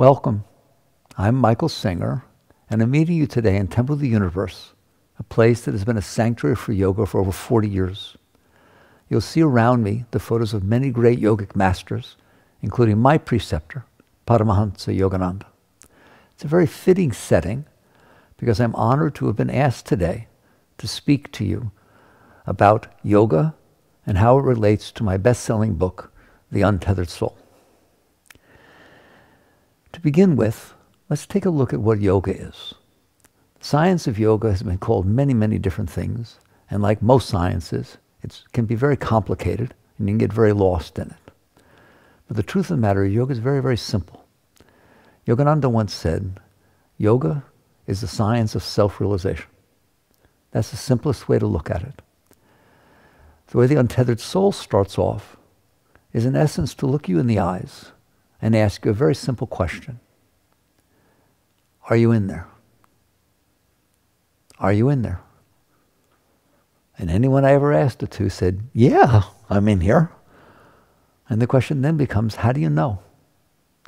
Welcome. I'm Michael Singer, and I'm meeting you today in Temple of the Universe, a place that has been a sanctuary for yoga for over 40 years. You'll see around me the photos of many great yogic masters, including my preceptor, Paramahansa Yogananda. It's a very fitting setting because I'm honored to have been asked today to speak to you about yoga and how it relates to my best-selling book, The Untethered Soul. To begin with, let's take a look at what yoga is. The science of yoga has been called many, many different things, and like most sciences, it can be very complicated and you can get very lost in it. But the truth of the matter is yoga is very, very simple. Yogananda once said, yoga is the science of self-realization. That's the simplest way to look at it. The way the untethered soul starts off is in essence to look you in the eyes and ask you a very simple question. Are you in there? Are you in there? And anyone I ever asked it to said, yeah, I'm in here. And the question then becomes, how do you know?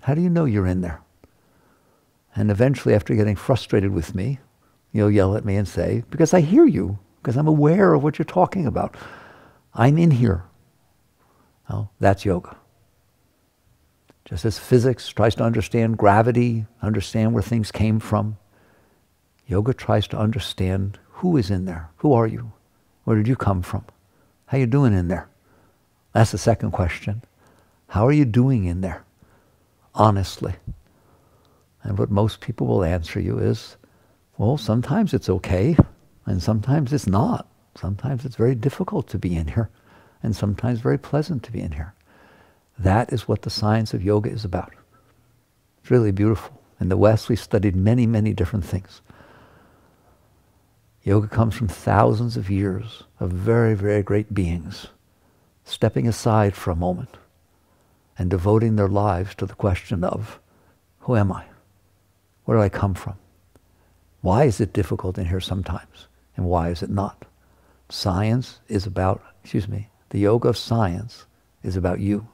How do you know you're in there? And eventually, after getting frustrated with me, you'll yell at me and say, because I hear you, because I'm aware of what you're talking about. I'm in here. Well, that's yoga. Just as physics tries to understand gravity, understand where things came from, yoga tries to understand who is in there. Who are you? Where did you come from? How you doing in there? That's the second question. How are you doing in there? Honestly. And what most people will answer you is, well, sometimes it's okay, and sometimes it's not. Sometimes it's very difficult to be in here, and sometimes very pleasant to be in here. That is what the science of yoga is about. It's really beautiful. In the West, we've studied many, many different things. Yoga comes from thousands of years of very, very great beings stepping aside for a moment and devoting their lives to the question of, who am I? Where do I come from? Why is it difficult in here sometimes? And why is it not? Science is about, the yoga of science is about you.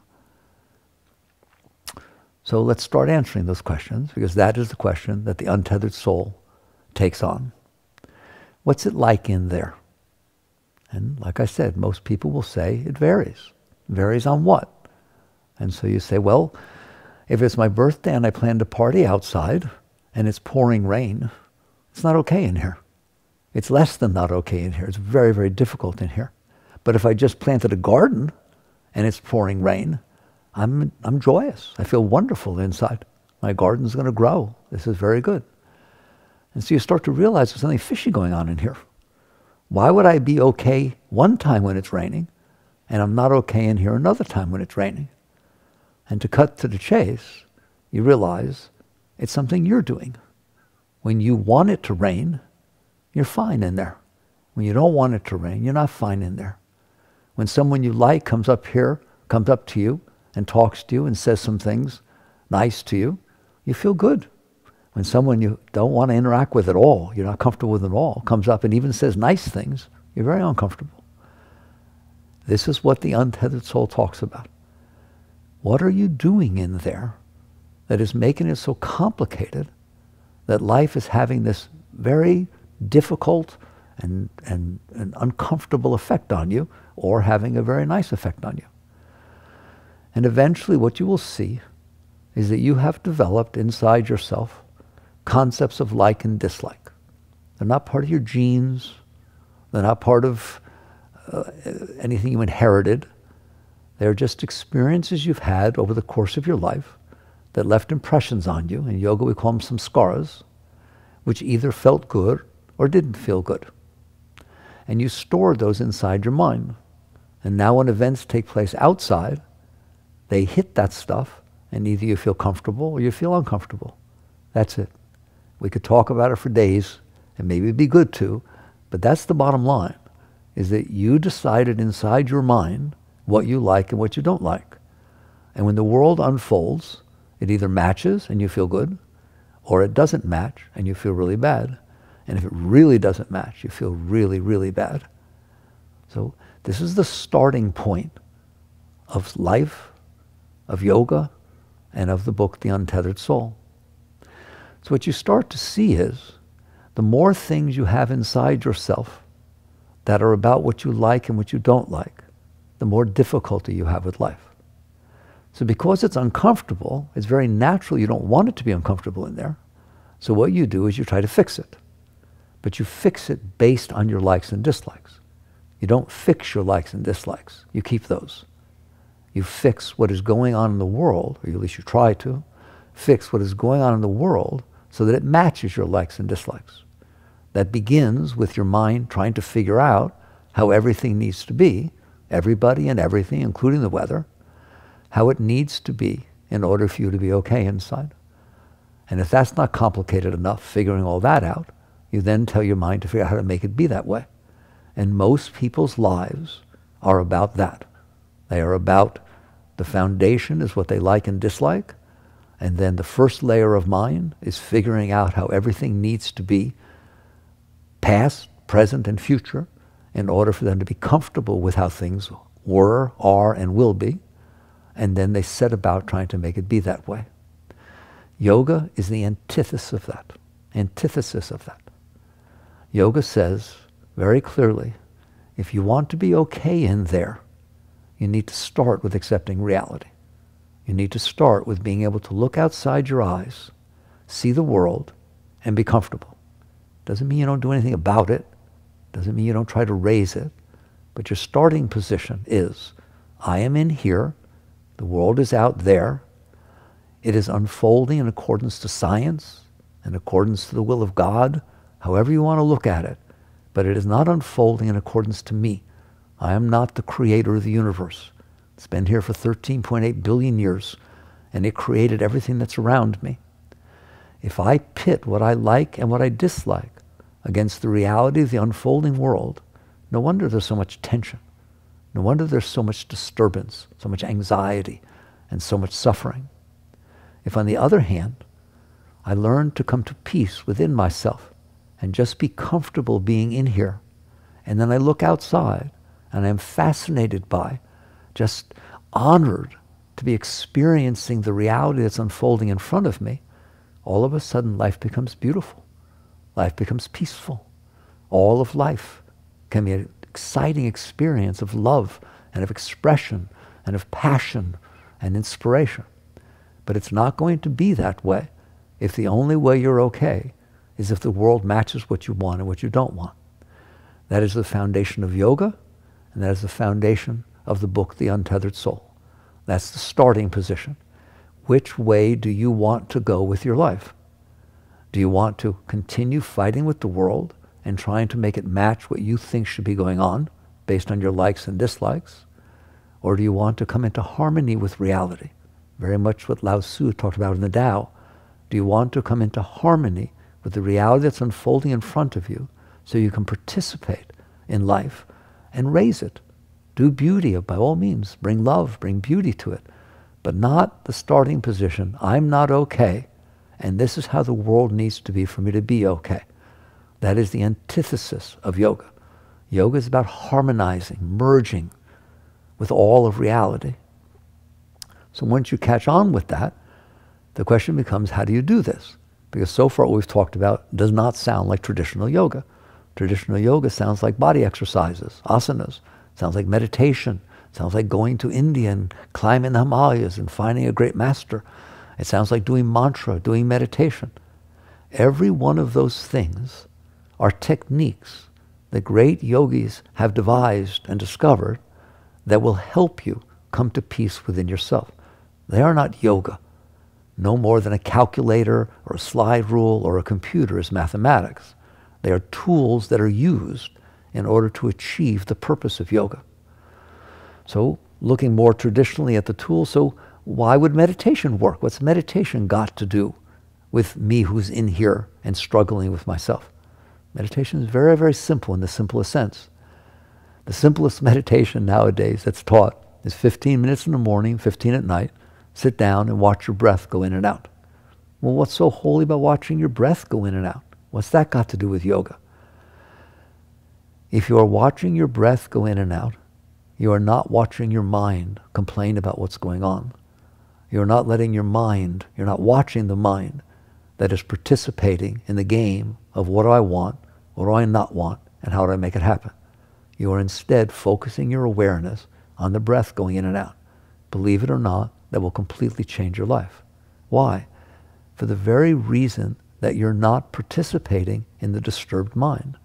So let's start answering those questions, because that is the question that the untethered soul takes on. What's it like in there? And like I said, most people will say it varies. Varies on what? And so you say, well, if it's my birthday and I plan to party outside and it's pouring rain, it's not okay in here. It's less than not okay in here. It's very, very difficult in here. But if I just planted a garden and it's pouring rain, I'm joyous. I feel wonderful inside. My garden's going to grow. This is very good. And so you start to realize there's something fishy going on in here. Why would I be okay one time when it's raining and I'm not okay in here another time when it's raining? And to cut to the chase, you realize it's something you're doing. When you want it to rain, you're fine in there. When you don't want it to rain, you're not fine in there. When someone you like comes up to you and talks to you and says some things nice to you, you feel good. When someone you don't want to interact with at all, you're not comfortable with at all, comes up and even says nice things, you're very uncomfortable. This is what the untethered soul talks about. What are you doing in there that is making it so complicated that life is having this very difficult and uncomfortable effect on you, or having a very nice effect on you? And eventually what you will see is that you have developed inside yourself concepts of like and dislike. They're not part of your genes. They're not part of anything you inherited. They're just experiences you've had over the course of your life that left impressions on you. In yoga we call them samskaras, which either felt good or didn't feel good. And you stored those inside your mind. And now when events take place outside, they hit that stuff, and either you feel comfortable or you feel uncomfortable. That's it. We could talk about it for days, and maybe it'd be good to, but that's the bottom line, is that you decided inside your mind what you like and what you don't like. And when the world unfolds, it either matches and you feel good, or it doesn't match and you feel really bad. And if it really doesn't match, you feel really, really bad. So this is the starting point of life, of yoga, and of the book, The Untethered Soul. So what you start to see is the more things you have inside yourself that are about what you like and what you don't like, the more difficulty you have with life. So because it's uncomfortable, it's very natural you don't want it to be uncomfortable in there. So what you do is you try to fix it. But you fix it based on your likes and dislikes. You don't fix your likes and dislikes. You keep those. You fix what is going on in the world, or at least you try to, fix what is going on in the world so that it matches your likes and dislikes. That begins with your mind trying to figure out how everything needs to be, everybody and everything, including the weather, how it needs to be in order for you to be okay inside. And if that's not complicated enough, figuring all that out, you then tell your mind to figure out how to make it be that way. And most people's lives are about that. They are about the foundation is what they like and dislike, and then the first layer of mind is figuring out how everything needs to be past, present, and future in order for them to be comfortable with how things were, are, and will be. And then they set about trying to make it be that way. Yoga is the antithesis of that. Yoga says very clearly, if you want to be okay in there, you need to start with accepting reality. You need to start with being able to look outside your eyes, see the world, and be comfortable. Doesn't mean you don't do anything about it. Doesn't mean you don't try to raise it. But your starting position is, I am in here, the world is out there, it is unfolding in accordance to science, in accordance to the will of God, however you want to look at it, but it is not unfolding in accordance to me. I am not the creator of the universe. It's been here for 13.8 billion years, and it created everything that's around me. If I pit what I like and what I dislike against the reality of the unfolding world, no wonder there's so much tension. No wonder there's so much disturbance, so much anxiety, and so much suffering. If, on the other hand, I learn to come to peace within myself and just be comfortable being in here, and then I look outside and I'm fascinated by, just honored to be experiencing the reality that's unfolding in front of me, all of a sudden life becomes beautiful. Life becomes peaceful. All of life can be an exciting experience of love and of expression and of passion and inspiration. But it's not going to be that way if the only way you're okay is if the world matches what you want and what you don't want. That is the foundation of yoga, and that is the foundation of the book, The Untethered Soul. That's the starting position. Which way do you want to go with your life? Do you want to continue fighting with the world and trying to make it match what you think should be going on based on your likes and dislikes? Or do you want to come into harmony with reality? Very much what Lao Tzu talked about in the Tao. Do you want to come into harmony with the reality that's unfolding in front of you so you can participate in life and raise it? Do beauty, by all means. Bring love, bring beauty to it. But not the starting position, I'm not okay, and this is how the world needs to be for me to be okay. That is the antithesis of yoga. Yoga is about harmonizing, merging with all of reality. So once you catch on with that, the question becomes, how do you do this? Because so far what we've talked about does not sound like traditional yoga. Traditional yoga sounds like body exercises, asanas, sounds like meditation, sounds like going to India and climbing the Himalayas and finding a great master. It sounds like doing mantra, doing meditation. Every one of those things are techniques that great yogis have devised and discovered that will help you come to peace within yourself. They are not yoga. No more than a calculator or a slide rule or a computer is mathematics. They are tools that are used in order to achieve the purpose of yoga. So looking more traditionally at the tool, so why would meditation work? What's meditation got to do with me who's in here and struggling with myself? Meditation is very, very simple in the simplest sense. The simplest meditation nowadays that's taught is 15 minutes in the morning, 15 at night. Sit down and watch your breath go in and out. Well, what's so holy about watching your breath go in and out? What's that got to do with yoga? If you are watching your breath go in and out, you are not watching your mind complain about what's going on. You're not letting your mind, you're not watching the mind. that is participating in the game of what do I want, what do I not want, and how do I make it happen. You are instead focusing your awareness on the breath going in and out. Believe it or not, that will completely change your life. Why? For the very reason that you're not participating in the disturbed mind.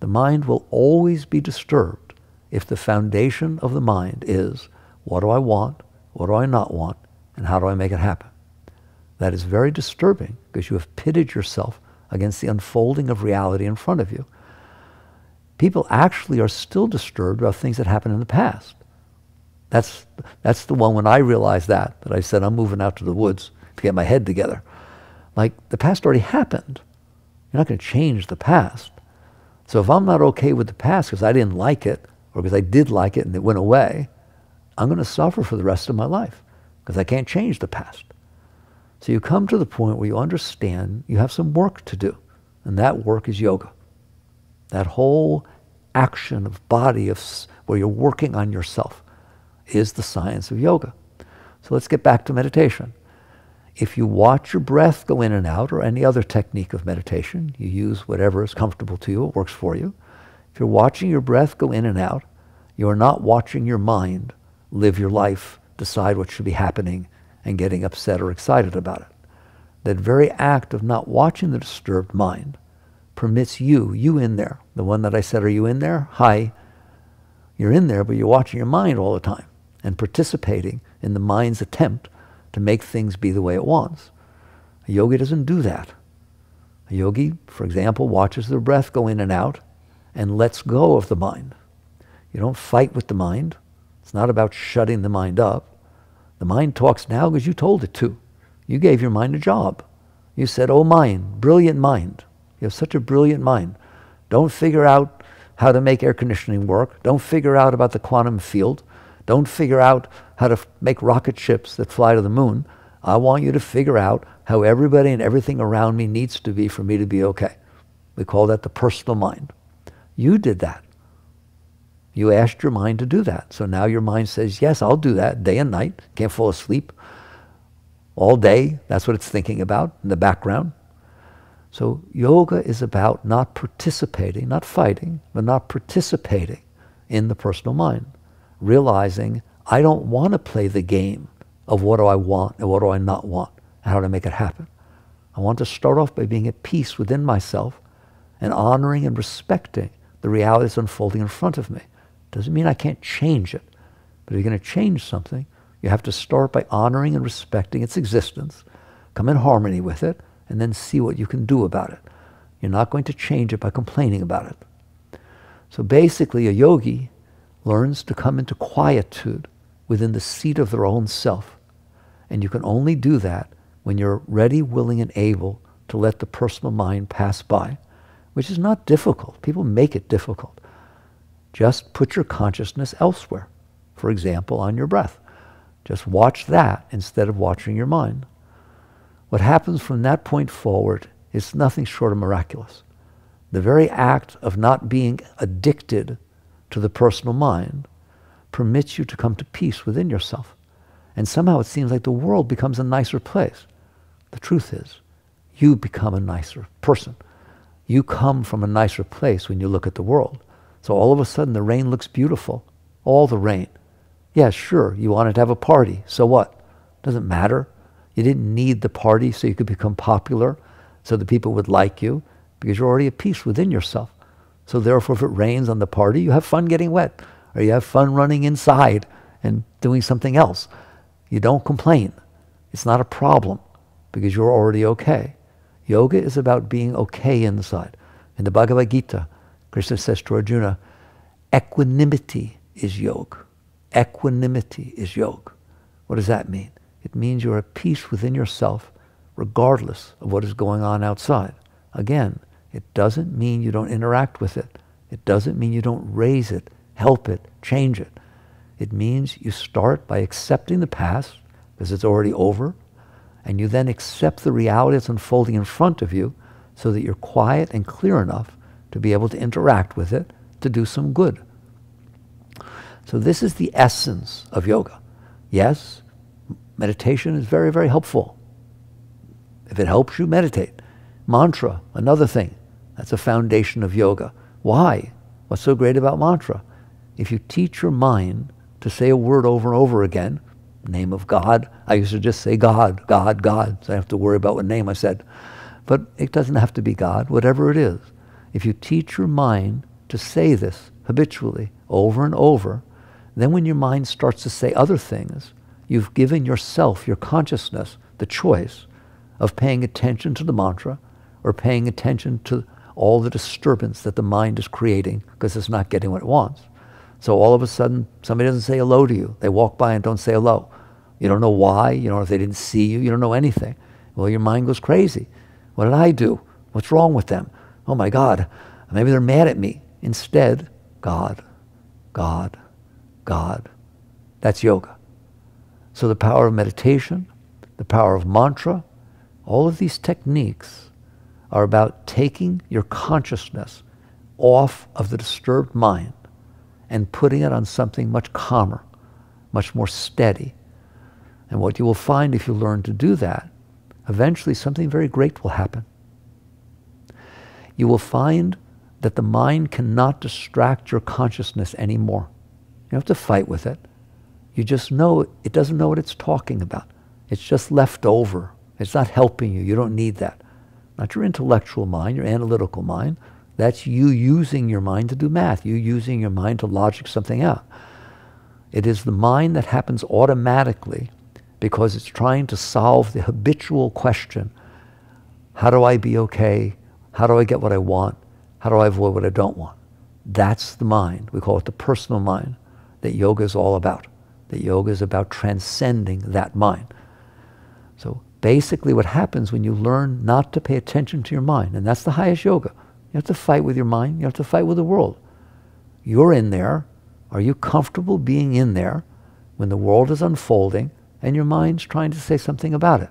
The mind will always be disturbed if the foundation of the mind is what do I want, what do I not want, and how do I make it happen. That is very disturbing because you have pitted yourself against the unfolding of reality in front of you. People actually are still disturbed about things that happened in the past. That's the one when I realized that I said, I'm moving out to the woods to get my head together. Like, the past already happened. You're not going to change the past. So if I'm not okay with the past because I didn't like it, or because I did like it and it went away, I'm going to suffer for the rest of my life because I can't change the past. So you come to the point where you understand you have some work to do, and that work is yoga. That whole action of body of where you're working on yourself is the science of yoga. So let's get back to meditation. If you watch your breath go in and out, or any other technique of meditation, you use whatever is comfortable to you, it works for you. If you're watching your breath go in and out, you are not watching your mind live your life, decide what should be happening, and getting upset or excited about it. That very act of not watching the disturbed mind permits you in there, the one that I said, are you in there? Hi. You're in there, but you're watching your mind all the time and participating in the mind's attempt to make things be the way it wants. A yogi doesn't do that. A yogi, for example, watches their breath go in and out and lets go of the mind. You don't fight with the mind. It's not about shutting the mind up. The mind talks now because you told it to. You gave your mind a job. You said, oh mind, brilliant mind. You have such a brilliant mind. Don't figure out how to make air conditioning work. Don't figure out about the quantum field. Don't figure out how to make rocket ships that fly to the moon. I want you to figure out how everybody and everything around me needs to be for me to be okay. We call that the personal mind. You did that. You asked your mind to do that. So now your mind says, yes, I'll do that day and night. Can't fall asleep all day. That's what it's thinking about in the background. So yoga is about not participating, not fighting, but not participating in the personal mind. Realizing I don't want to play the game of what do I want and what do I not want and how to make it happen. I want to start off by being at peace within myself and honoring and respecting the reality that's unfolding in front of me. Doesn't mean I can't change it, but if you're going to change something, you have to start by honoring and respecting its existence, come in harmony with it, and then see what you can do about it. You're not going to change it by complaining about it. So basically, a yogi learns to come into quietude within the seat of their own self. And you can only do that when you're ready, willing, and able to let the personal mind pass by, which is not difficult. People make it difficult. Just put your consciousness elsewhere. For example, on your breath. Just watch that instead of watching your mind. What happens from that point forward is nothing short of miraculous. The very act of not being addicted to the personal mind permits you to come to peace within yourself. And somehow it seems like the world becomes a nicer place. The truth is, you become a nicer person. You come from a nicer place when you look at the world. So all of a sudden the rain looks beautiful. All the rain. Yeah, sure, you wanted to have a party. So what? Doesn't matter. You didn't need the party so you could become popular, so the people would like you, because you're already at peace within yourself. So therefore, if it rains on the party, you have fun getting wet, or you have fun running inside and doing something else. You don't complain. It's not a problem, because you're already okay. Yoga is about being okay inside. In the Bhagavad Gita, Krishna says to Arjuna, equanimity is yoga. Equanimity is yoga. What does that mean? It means you're at peace within yourself regardless of what is going on outside. Again, it doesn't mean you don't interact with it. It doesn't mean you don't raise it, help it, change it. It means you start by accepting the past because it's already over, and you then accept the reality that's unfolding in front of you so that you're quiet and clear enough to be able to interact with it to do some good. So this is the essence of yoga. Yes, meditation is very, very helpful. If it helps you, meditate. Mantra, another thing. That's a foundation of yoga. Why? What's so great about mantra? If you teach your mind to say a word over and over again, name of God, I used to just say God, God, God, so I don't have to worry about what name I said. But it doesn't have to be God, whatever it is. If you teach your mind to say this habitually over and over, then when your mind starts to say other things, you've given yourself, your consciousness, the choice of paying attention to the mantra or paying attention to all the disturbance that the mind is creating because it's not getting what it wants. So all of a sudden, somebody doesn't say hello to you. They walk by and don't say hello. You don't know why. You don't know if they didn't see you. You don't know anything. Well, your mind goes crazy. What did I do? What's wrong with them? Oh my God, maybe they're mad at me. Instead, God, God, God. That's yoga. So the power of meditation, the power of mantra, all of these techniques are about taking your consciousness off of the disturbed mind and putting it on something much calmer, much more steady. And what you will find if you learn to do that, eventually something very great will happen. You will find that the mind cannot distract your consciousness anymore. You don't have to fight with it. You just know it doesn't know what it's talking about. It's just left over. It's not helping you. You don't need that. Not your intellectual mind, your analytical mind. That's you using your mind to do math. You using your mind to logic something out. It is the mind that happens automatically because it's trying to solve the habitual question, how do I be okay? How do I get what I want? How do I avoid what I don't want? That's the mind. We call it the personal mind that yoga is all about. That yoga is about transcending that mind. So basically what happens when you learn not to pay attention to your mind, and that's the highest yoga. You have to fight with your mind. You have to fight with the world. You're in there. Are you comfortable being in there when the world is unfolding and your mind's trying to say something about it?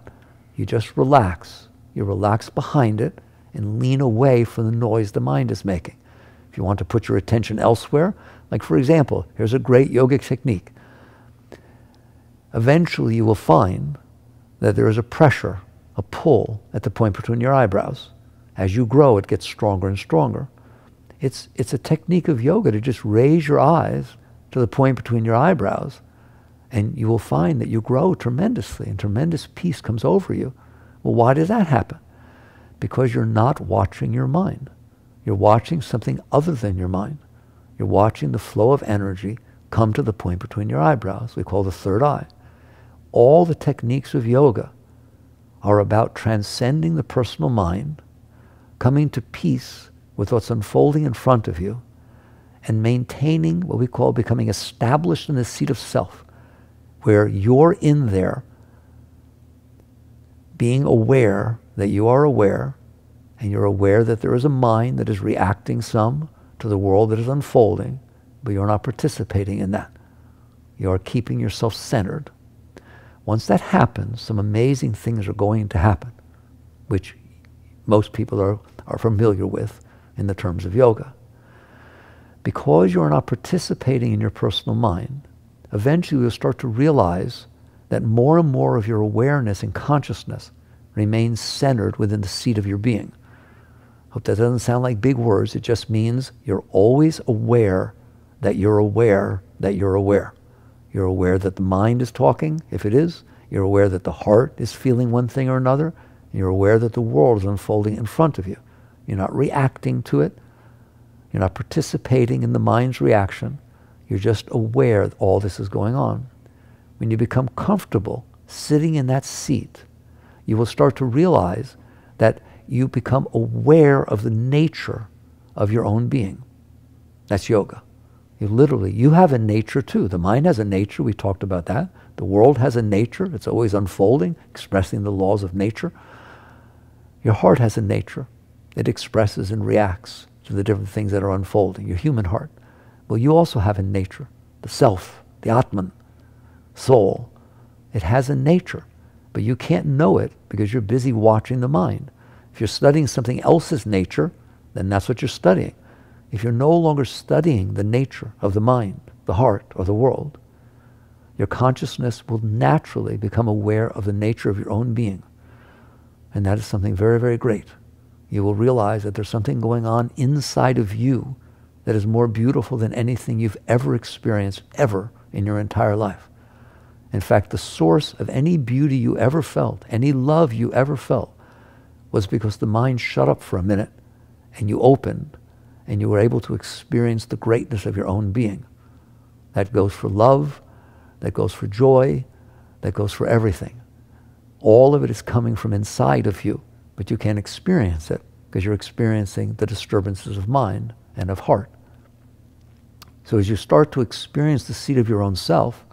You just relax. You relax behind it and lean away from the noise the mind is making. If you want to put your attention elsewhere, like for example, here's a great yogic technique. Eventually you will find that there is a pressure, a pull at the point between your eyebrows. As you grow, it gets stronger and stronger. It's a technique of yoga to just raise your eyes to the point between your eyebrows, and you will find that you grow tremendously and tremendous peace comes over you. Well, why does that happen? Because you're not watching your mind. You're watching something other than your mind. You're watching the flow of energy come to the point between your eyebrows. We call the third eye. All the techniques of yoga are about transcending the personal mind, coming to peace with what's unfolding in front of you, and maintaining what we call becoming established in the seat of self, where you're in there being aware that you are aware, and you're aware that there is a mind that is reacting some to the world that is unfolding, but you're not participating in that. You are keeping yourself centered. Once that happens, some amazing things are going to happen, which most people are familiar with in the terms of yoga. Because you're not participating in your personal mind, eventually you'll start to realize that more and more of your awareness and consciousness remains centered within the seat of your being. Hope that doesn't sound like big words. It just means you're always aware that you're aware that you're aware. You're aware that the mind is talking, if it is. You're aware that the heart is feeling one thing or another. And you're aware that the world is unfolding in front of you. You're not reacting to it. You're not participating in the mind's reaction. You're just aware that all this is going on. When you become comfortable sitting in that seat, you will start to realize that you become aware of the nature of your own being. That's yoga. Literally, you have a nature too. The mind has a nature. We talked about that. The world has a nature. It's always unfolding, expressing the laws of nature. Your heart has a nature. It expresses and reacts to the different things that are unfolding. Your human heart. Well, you also have a nature. The self, the Atman, soul. It has a nature, but you can't know it because you're busy watching the mind. If you're studying something else's nature, then that's what you're studying. If you're no longer studying the nature of the mind, the heart, or the world, your consciousness will naturally become aware of the nature of your own being. And that is something very, very great. You will realize that there's something going on inside of you that is more beautiful than anything you've ever experienced, ever, in your entire life. In fact, the source of any beauty you ever felt, any love you ever felt, was because the mind shut up for a minute and you opened and you were able to experience the greatness of your own being. That goes for love, that goes for joy, that goes for everything. All of it is coming from inside of you, but you can't experience it because you're experiencing the disturbances of mind and of heart. So as you start to experience the seat of your own self,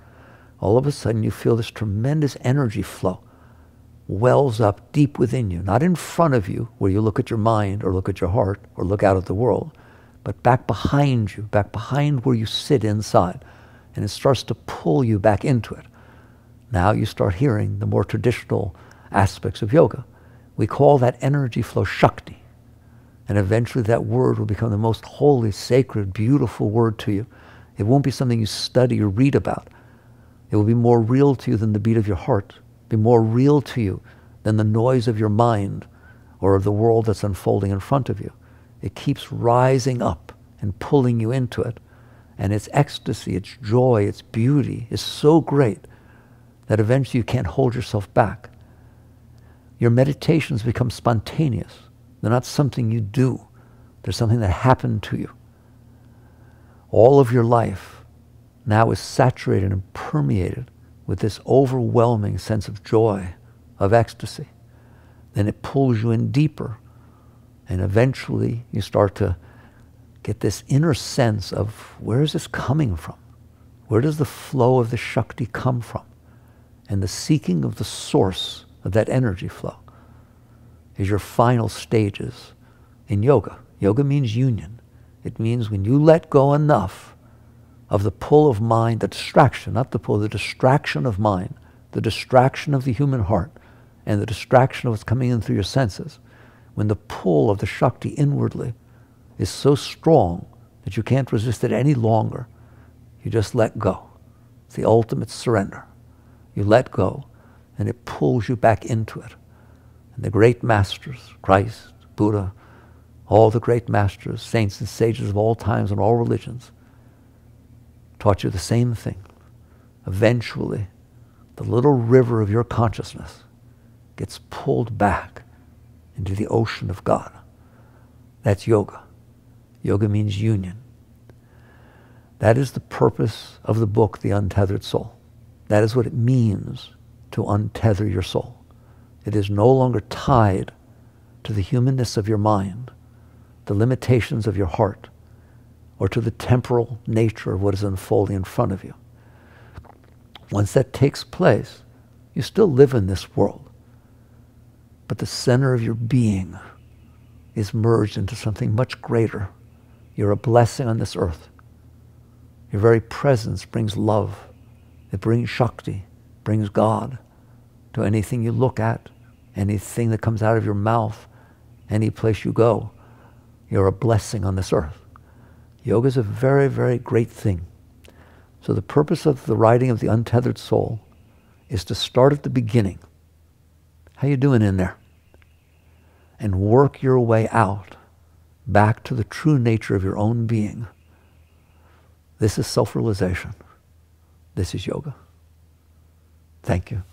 all of a sudden you feel this tremendous energy flow wells up deep within you, not in front of you where you look at your mind or look at your heart or look out at the world, but back behind you, back behind where you sit inside. And it starts to pull you back into it. Now you start hearing the more traditional aspects of yoga. We call that energy flow Shakti. And eventually that word will become the most holy, sacred, beautiful word to you. It won't be something you study or read about. It will be more real to you than the beat of your heart, be more real to you than the noise of your mind or of the world that's unfolding in front of you. It keeps rising up and pulling you into it. And its ecstasy, its joy, its beauty is so great that eventually you can't hold yourself back. Your meditations become spontaneous. They're not something you do. They're something that happened to you. All of your life now is saturated and permeated with this overwhelming sense of joy, of ecstasy. Then it pulls you in deeper. And eventually you start to get this inner sense of, where is this coming from? Where does the flow of the Shakti come from? And the seeking of the source of that energy flow is your final stages in yoga. Yoga means union. It means when you let go enough of the pull of mind, the distraction, not the pull, the distraction of mind, the distraction of the human heart, and the distraction of what's coming in through your senses, when the pull of the Shakti inwardly is so strong that you can't resist it any longer, you just let go. It's the ultimate surrender. You let go, and it pulls you back into it. And the great masters, Christ, Buddha, all the great masters, saints and sages of all times and all religions, taught you the same thing. Eventually, the little river of your consciousness gets pulled back into the ocean of God. That's yoga. Yoga means union. That is the purpose of the book, The Untethered Soul. That is what it means to untether your soul. It is no longer tied to the humanness of your mind, the limitations of your heart, or to the temporal nature of what is unfolding in front of you. Once that takes place, you still live in this world, but the center of your being is merged into something much greater. You're a blessing on this earth. Your very presence brings love. It brings Shakti, brings God to anything you look at, anything that comes out of your mouth, any place you go. You're a blessing on this earth. Yoga is a very, very great thing. So the purpose of the writing of The Untethered Soul is to start at the beginning. How you doing in there? And work your way out back to the true nature of your own being. This is self-realization. This is yoga. Thank you.